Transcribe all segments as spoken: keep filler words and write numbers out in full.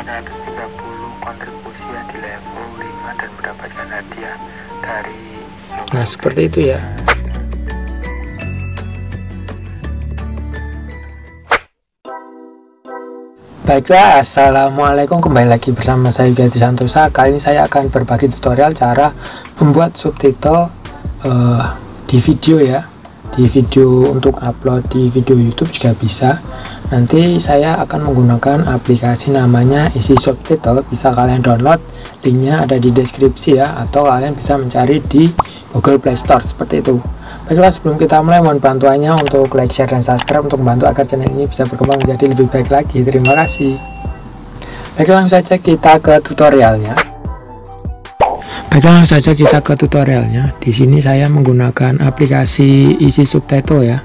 ada seratus tiga puluh kontribusi yang di level lima dan mendapatkan hadiah dari Yoga. Nah, seperti itu ya. Baiklah, assalamualaikum, kembali lagi bersama saya Yoga Dwi Santosa. Kali ini saya akan berbagi tutorial cara membuat subtitle uh, di video ya, di video untuk upload di video YouTube juga bisa. Nanti saya akan menggunakan aplikasi namanya Easy Subtitles, bisa kalian download, linknya ada di deskripsi ya, atau kalian bisa mencari di Google Play Store seperti itu. Baiklah, sebelum kita mulai mohon bantuannya untuk like, share, dan subscribe untuk membantu agar channel ini bisa berkembang menjadi lebih baik lagi. Terima kasih. Baiklah, langsung saja kita ke tutorialnya. Baiklah, langsung saja kita ke tutorialnya. Di sini saya menggunakan aplikasi Easy Subtitles ya,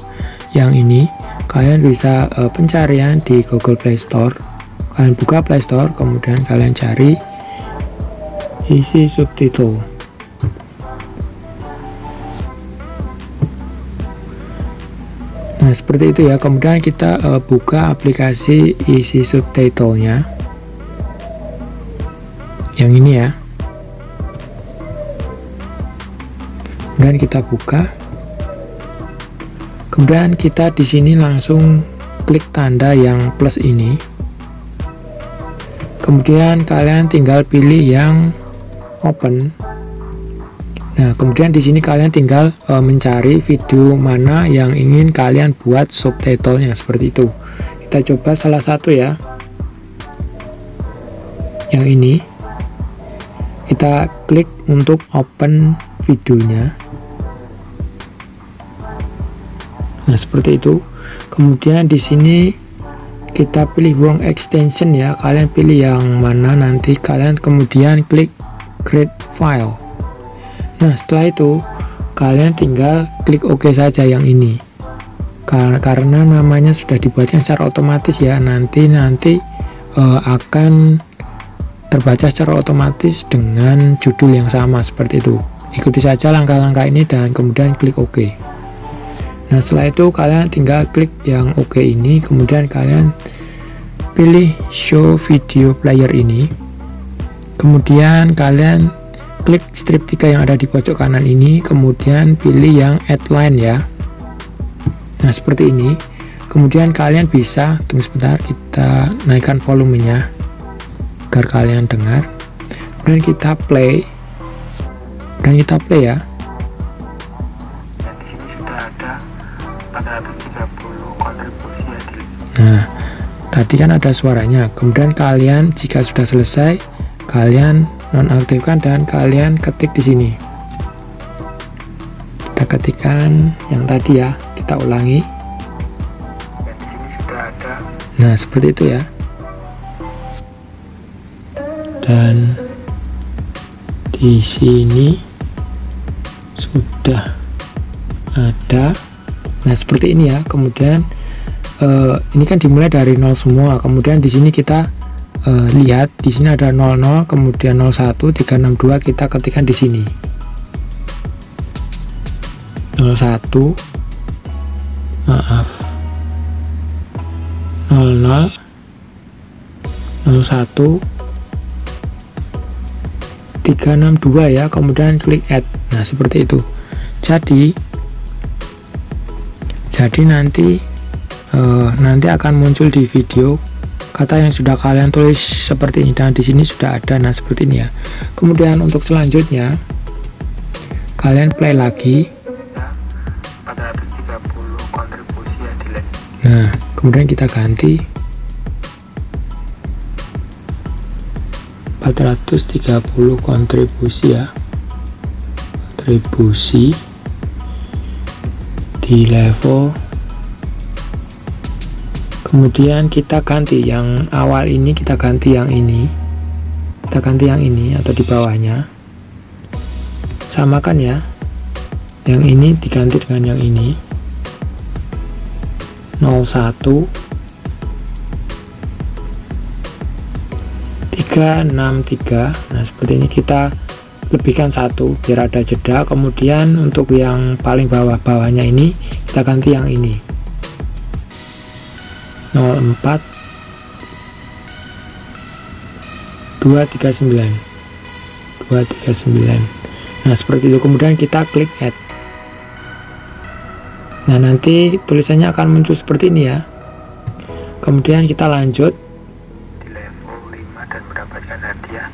yang ini. Kalian bisa uh, pencarian di Google Play Store, kalian buka Play Store, kemudian kalian cari Easy Subtitle. Nah, seperti itu ya. Kemudian kita uh, buka aplikasi Easy Subtitle nya yang ini ya, kemudian kita buka. Kemudian kita di sini langsung klik tanda yang plus ini. Kemudian kalian tinggal pilih yang open. Nah, kemudian di sini kalian tinggal e, mencari video mana yang ingin kalian buat subtitlenya seperti itu. Kita coba salah satu ya. Yang ini. Kita klik untuk open videonya. Nah, seperti itu. Kemudian di sini kita pilih wrong extension ya. Kalian pilih yang mana nanti kalian kemudian klik create file. Nah, setelah itu kalian tinggal klik OK saja yang ini. Kar karena namanya sudah dibuatnya secara otomatis ya. Nanti nanti uh, akan terbaca secara otomatis dengan judul yang sama seperti itu. Ikuti saja langkah-langkah ini dan kemudian klik OK. Nah, setelah itu kalian tinggal klik yang oke ini, kemudian kalian pilih show video player ini, kemudian kalian klik strip tiga yang ada di pojok kanan ini, kemudian pilih yang add line ya. Nah, seperti ini. Kemudian kalian bisa, tunggu sebentar, kita naikkan volumenya agar kalian dengar. Kemudian kita play dan kita play ya. Nah, tadi kan ada suaranya. Kemudian kalian jika sudah selesai, kalian nonaktifkan dan kalian ketik di sini. Kita ketikkan yang tadi ya, kita ulangi. Nah, seperti itu ya. Dan di sini sudah ada. Nah, seperti ini ya. Kemudian Uh, ini kan dimulai dari nol semua. Kemudian di sini kita uh, lihat di sini ada nol nol, kemudian nol satu tiga enam dua, kita ketikkan di sini nol satu, maaf, nol nol nol satu tiga enam dua ya, kemudian klik add. Nah, seperti itu. Jadi jadi nanti Uh, nanti akan muncul di video kata yang sudah kalian tulis seperti ini, dan di sini sudah ada. Nah, seperti ini ya. Kemudian untuk selanjutnya kalian play lagi. Nah, kemudian kita ganti empat ratus tiga puluh kontribusi ya, kontribusi di level. Kemudian kita ganti yang awal ini, kita ganti yang ini, kita ganti yang ini atau di bawahnya, samakan ya, yang ini diganti dengan yang ini, nol satu tiga enam tiga. Nah, seperti ini kita lebihkan satu biar ada jeda. Kemudian untuk yang paling bawah-bawahnya ini kita ganti yang ini, nol empat dua tiga sembilan. Nah seperti itu, kemudian kita klik add. Nah nanti tulisannya akan muncul seperti ini ya. Kemudian kita lanjut di level lima dan mendapatkan hadiah.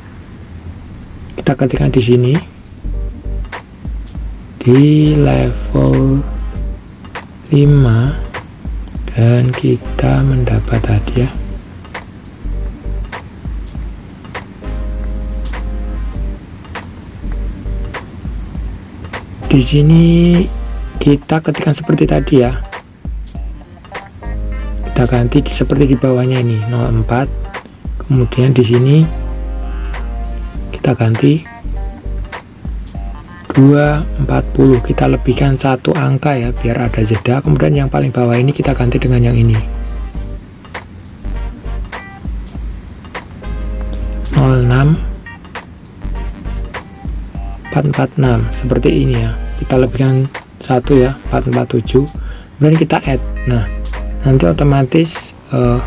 Kita ketikkan di sini di level lima dan kita mendapat hadiah. Di sini kita ketikkan seperti tadi ya, kita ganti seperti di bawahnya ini nol empat, kemudian di sini kita ganti dua empat puluh, kita lebihkan satu angka ya biar ada jeda. Kemudian yang paling bawah ini kita ganti dengan yang ini nol enam empat empat enam, seperti ini ya, kita lebihkan satu ya empat empat tujuh, kemudian kita add. Nah nanti otomatis uh,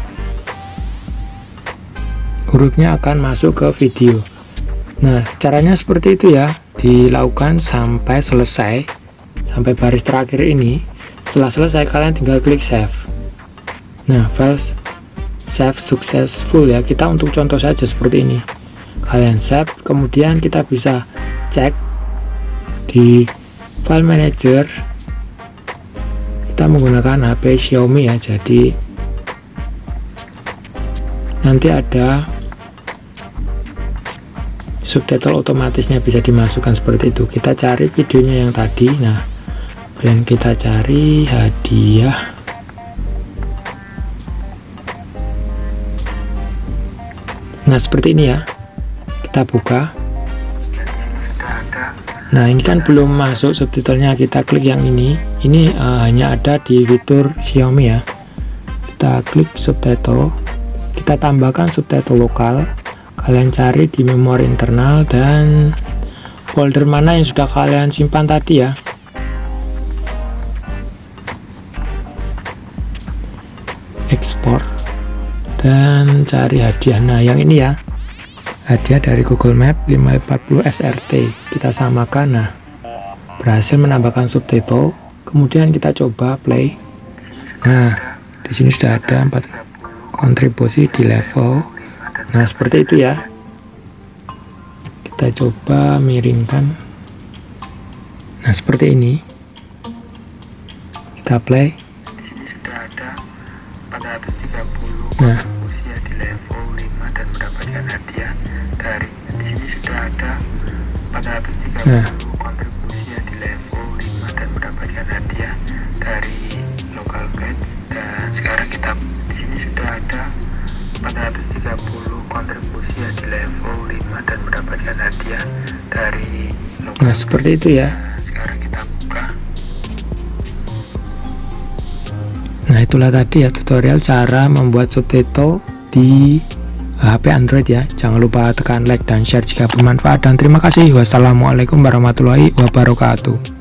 hurufnya akan masuk ke video. Nah caranya seperti itu ya, dilakukan sampai selesai, sampai baris terakhir ini. Setelah selesai kalian tinggal klik save. Nah file save successful ya, kita untuk contoh saja seperti ini, kalian save. Kemudian kita bisa cek di file manager, kita menggunakan H P Xiaomi ya, jadi nanti ada subtitle otomatisnya bisa dimasukkan seperti itu. Kita cari videonya yang tadi. Nah kemudian kita cari hadiah nah seperti ini ya, kita buka. Nah ini kan belum masuk subtitlenya, kita klik yang ini. Ini uh, hanya ada di fitur Xiaomi ya. Kita klik subtitle, kita tambahkan subtitle lokal. Kalian cari di memori internal dan folder mana yang sudah kalian simpan tadi ya. Ekspor dan cari hadiah. Nah yang ini ya, hadiah dari Google Map lima empat nol S R T, kita samakan. Nah berhasil menambahkan subtitle. Kemudian kita coba play. Nah di sini sudah ada empat kontribusi di level. Nah seperti itu ya, kita coba miringkan. Nah seperti ini, kita play. Nah Nah, kontribusinya di level lima dan mendapatkan hadiah dari local guide. Dan sekarang kita di sini sudah ada empat ratus tiga puluh kontribusinya di level lima dan mendapatkan hadiah dari local. Nah, seperti itu ya. Sekarang kita buka. Nah, itulah tadi ya tutorial cara membuat subtitle di H P Android ya. Jangan lupa tekan like dan share jika bermanfaat, dan terima kasih. Wassalamualaikum warahmatullahi wabarakatuh.